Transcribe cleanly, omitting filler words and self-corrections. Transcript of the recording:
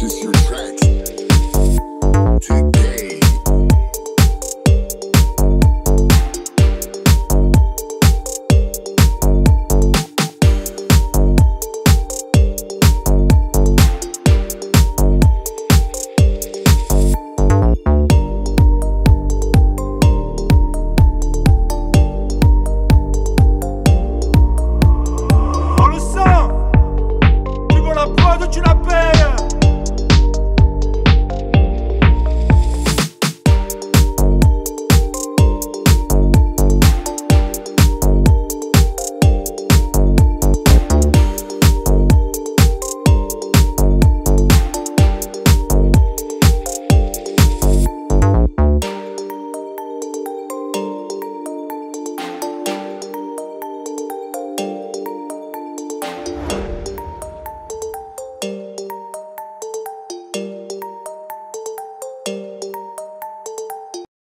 kiss your